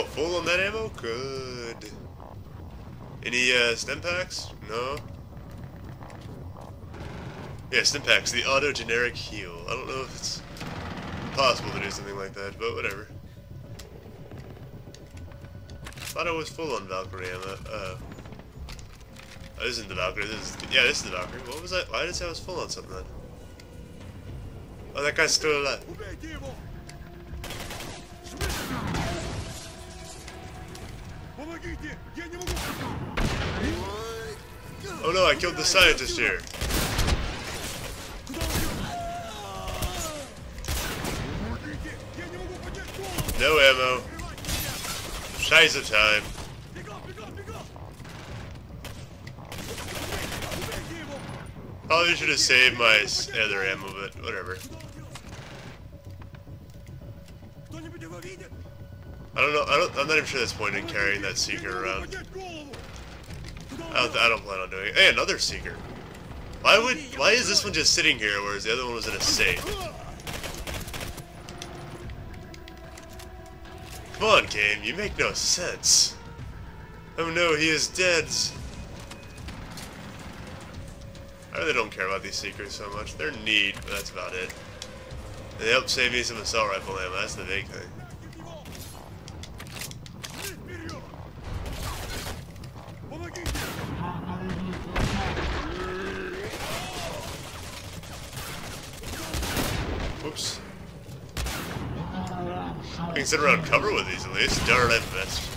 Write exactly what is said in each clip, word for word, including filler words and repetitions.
Oh, full on that ammo? Good. Any uh, stem packs? No? Yeah, stem packs. The auto generic heal. I don't know if it's possible to do something like that, but whatever. Thought I was full on Valkyrie ammo. Uh, oh, this isn't the Valkyrie. This is, yeah, this is the Valkyrie. What was that? Why did it say I was full on something then? Oh, that guy's still alive. Oh no, I killed the scientist here. No ammo. Size of time. Probably should have saved my other ammo, but whatever. I don't know. I don't, I'm not even sure that's pointed in carrying that seeker around. I don't, I don't plan on doing it. Hey, another seeker. Why would? Why is this one just sitting here, whereas the other one was in a safe? Come on, game. You make no sense. Oh no, he is dead. I really don't care about these seekers so much. They're neat, but that's about it. And they help save me some assault rifle ammo. That's the big thing. Whoops. I can sit around cover with these at least. Darn, I've missed.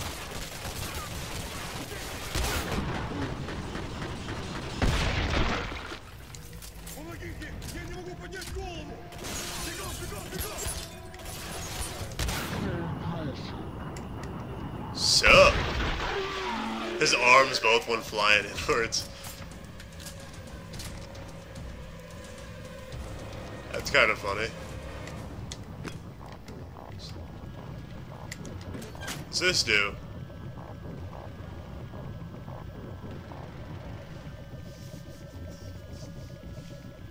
So, his arms both went flying inwards. That's kind of funny. What's this do?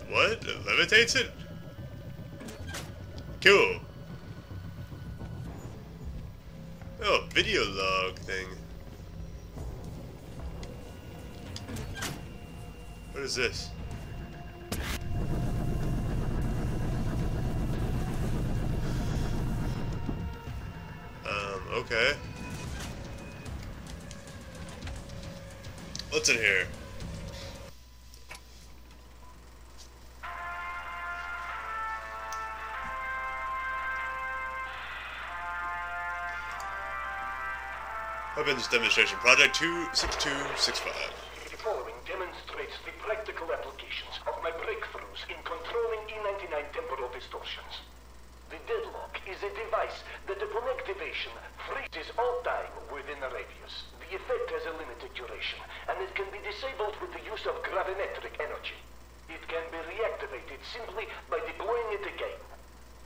What? It levitates it? Cool. Oh, video log thing. What is this? Um, okay. What's in here? Weapons Demonstration Project two six two six five. The following demonstrates the practical applications of my breakthroughs in controlling E ninety-nine temporal distortions. The deadlock is a device that upon activation freezes all time within a radius. The effect has a limited duration, and it can be disabled with the use of gravimetric energy. It can be reactivated simply by deploying it again.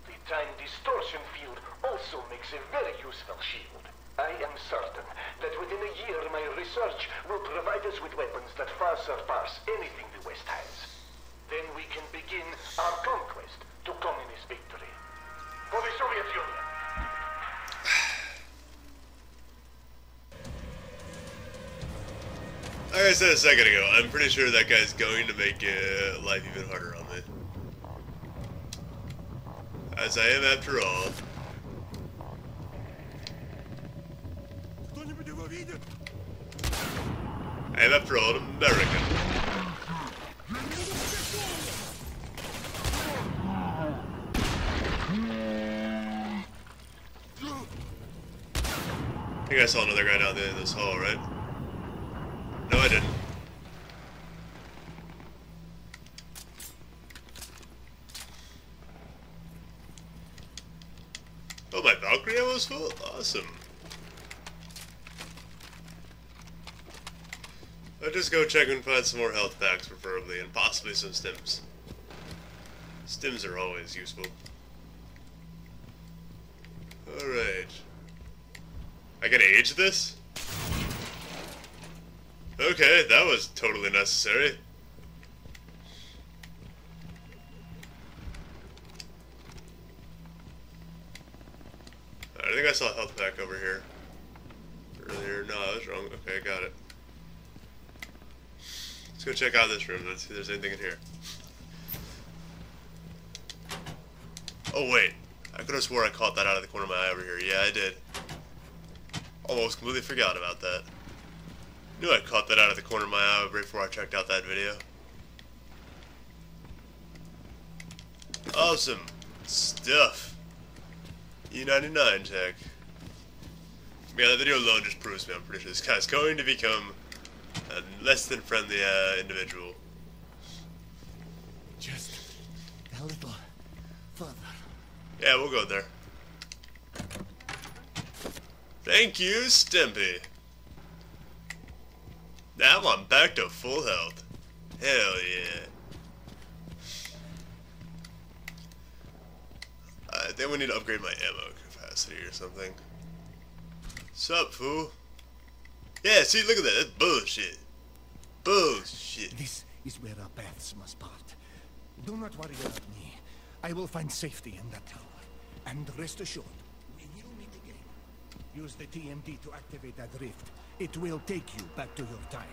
The time distortion field also makes a very useful shield. I am certain that within a year my research will provide us with weapons that far surpass anything the West has. Then we can begin our conquest to communist victory. For the Soviet Union! Like I said a second ago, I'm pretty sure that guy's going to make uh, life even harder on me. As I am after all. I am after all American. I think I saw another guy down there in this hall, right? No, I didn't. Oh, my Valkyrie ammo was full? Awesome. I'll just go check and find some more health packs, preferably, and possibly some stims. Stims are always useful. Alright. I can age this? Okay, that was totally necessary. Alright, I think I saw a health pack over here. earlier. No, I was wrong. Okay, I got it. Let's go check out this room. Let's see if there's anything in here. Oh, wait. I could have swore I caught that out of the corner of my eye over here. Yeah, I did. Almost completely forgot about that. Knew I caught that out of the corner of my eye right before I checked out that video. Awesome stuff. E ninety-nine tech. Yeah, that video alone just proves me. I'm pretty sure this guy's going to become a less than friendly uh, individual. Just a little further. Yeah, we'll go there. Thank you, Stimpy. Now I'm back to full health. Hell yeah. I think we need to upgrade my ammo capacity or something. Sup, fool? Yeah, see, look at that. That's bullshit. Bullshit. This is where our paths must part. Do not worry about me. I will find safety in that tower. And rest assured, we will meet again. Use the T M D to activate that rift. It will take you back to your time.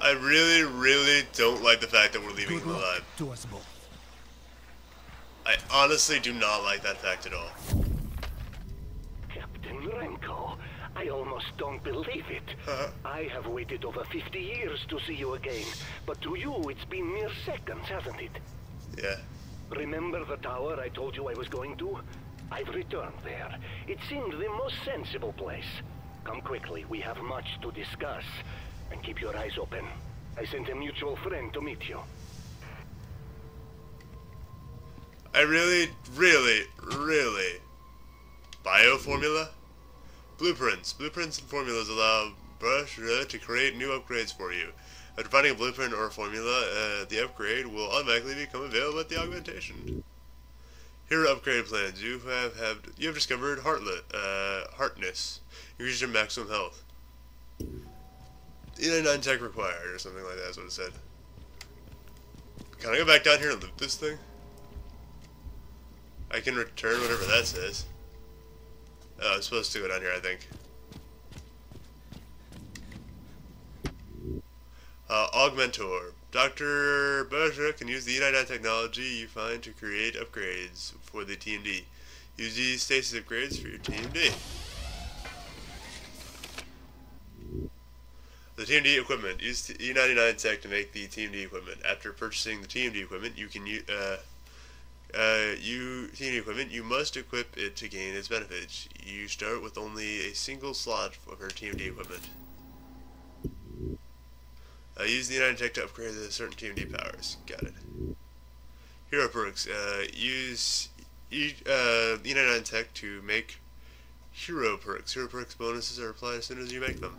I really, really don't like the fact that we're leaving him alive. To us both. I honestly do not like that fact at all. Captain Renko, I almost don't believe it. Uh-huh. I have waited over fifty years to see you again, but to you it's been mere seconds, hasn't it? Yeah. Remember the tower I told you I was going to? I've returned there. It seemed the most sensible place. Come quickly, we have much to discuss. And keep your eyes open. I sent a mutual friend to meet you. I really, really, really... Bioformula? Blueprints. Blueprints and formulas allow Barsha to create new upgrades for you. After finding a blueprint or a formula, uh, the upgrade will automatically become available at the augmentation. Here are upgrade plans. You have, have, you have discovered heartlet, uh, heartness. You reach your maximum health. E ninety-nine tech required, or something like that, that's what it said. Can I go back down here and loot this thing? I can return whatever that says. Oh, I'm supposed to go down here, I think. Uh, Augmentor. Doctor Berger can use the E ninety-nine technology you find to create upgrades for the T M D. Use these stasis upgrades for your T M D. The T M D equipment. Use the E ninety-nine tech to make the T M D equipment. After purchasing the T M D equipment, you can use uh, uh, you T M D equipment. You must equip it to gain its benefits. You start with only a single slot for T M D equipment. Uh, use the E ninety-nine tech to upgrade the certain T M D powers. Got it. Hero perks. Uh, use e, uh, E ninety-nine tech to make hero perks. Hero perks bonuses are applied as soon as you make them.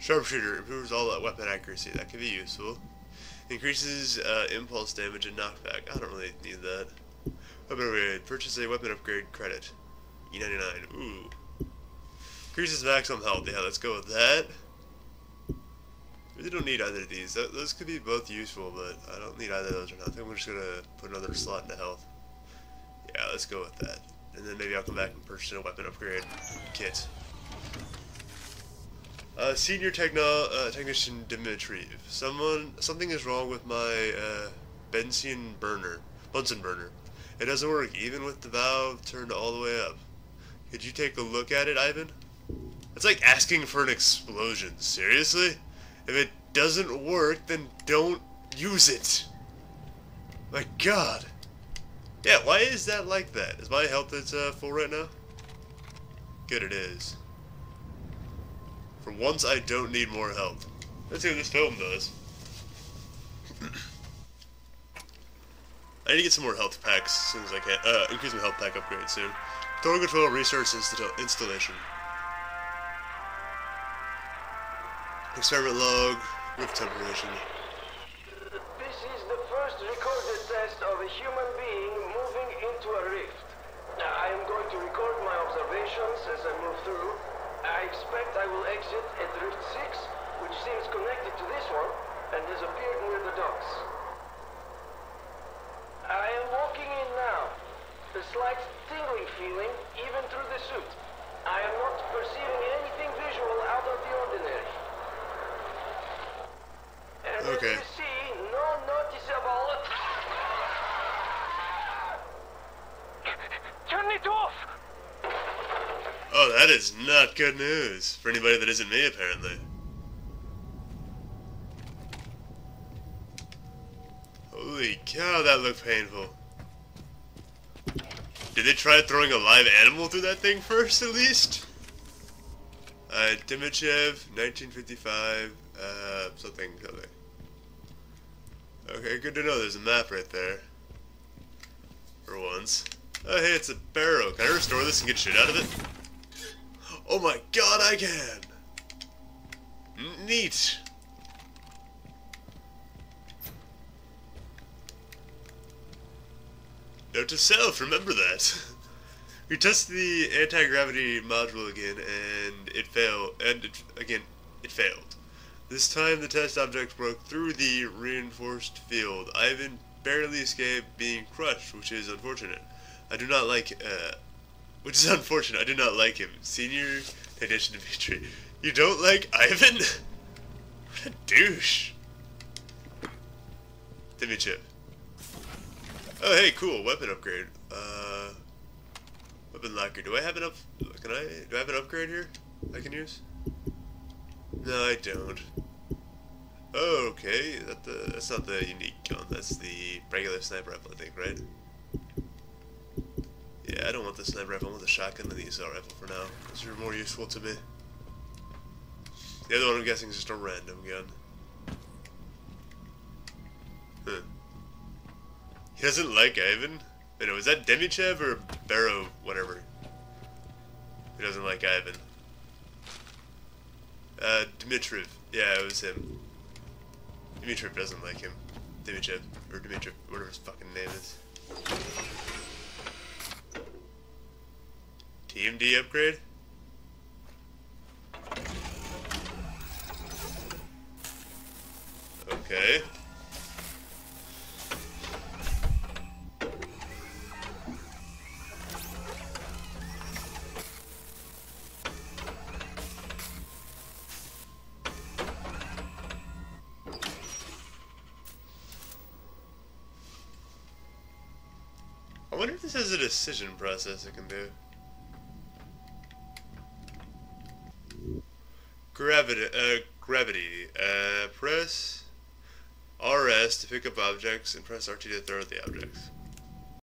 Sharpshooter improves all that weapon accuracy. That could be useful. Increases uh, impulse damage and knockback. I don't really need that. Weapon upgrade. Purchase a weapon upgrade credit. E ninety-nine. Ooh. Increases maximum health. Yeah, let's go with that. Really don't need either of these. Th those could be both useful, but I don't need either of those or not. I think we're just gonna put another slot into health. Yeah, let's go with that. And then maybe I'll come back and purchase a weapon upgrade kit. Uh, senior techno uh, Technician Dimitriev. Someone, something is wrong with my uh, Benson burner. Bunsen burner. It doesn't work, even with the valve turned all the way up. Could you take a look at it, Ivan? That's like asking for an explosion. Seriously? If it doesn't work, then don't use it. My God. Yeah. Why is that like that? Is my health that's uh, full right now? Good, it is. For once, I don't need more help. Let's see what this film does. I need to get some more health packs as soon as I can. Uh, increase my health pack upgrade soon. Total control research insta installation. Experiment log. Rift temperation. This is the first recorded test of a human being moving into a rift. I am going to record my observations as I move through. I expect I will exit at Rift six, which seems connected to this one, and has appeared near the docks. I am walking in now. The slide slight tingling feeling even through the suit. I am not perceiving anything visual out of the ordinary. And okay. As you see, no noticeable... Turn it off! Oh, that is not good news for anybody that isn't me, apparently. Holy cow, that looked painful. Did they try throwing a live animal through that thing first, at least? Uh, Demichev, nineteen fifty-five, uh, something, something. Okay, good to know there's a map right there. For once. Oh, hey, it's a barrow. Can I restore this and get shit out of it? Oh my god, I can! Neat! Note to self, remember that. We tested the anti-gravity module again, and it failed. And it, again, it failed. This time, the test object broke through the reinforced field. Ivan barely escaped being crushed, which is unfortunate. I do not like, uh, which is unfortunate. I do not like him. Senior Technician Dimitriev. You don't like Ivan? What a douche. Dimitriev. Oh, hey, cool. Weapon upgrade. Uh, weapon locker. Do I have an up... Can I... Do I have an upgrade here I can use? No, I don't. Oh, okay. That the, that's not the unique gun. That's the regular sniper rifle, I think, right? Yeah, I don't want the sniper rifle. I want the shotgun and the assault rifle for now. Those are more useful to me. The other one, I'm guessing, is just a random gun. Huh. He doesn't like Ivan? Wait, was that Demichev or Barrow, whatever? He doesn't like Ivan. Uh, Dmitriev. Yeah, it was him. Dmitriev doesn't like him. Demichev, or Dmitriev, whatever his fucking name is. T M D upgrade? Okay. I wonder if this has a decision process I can do. Gravity, uh, gravity, uh, press R S to pick up objects and press R T to throw at the objects.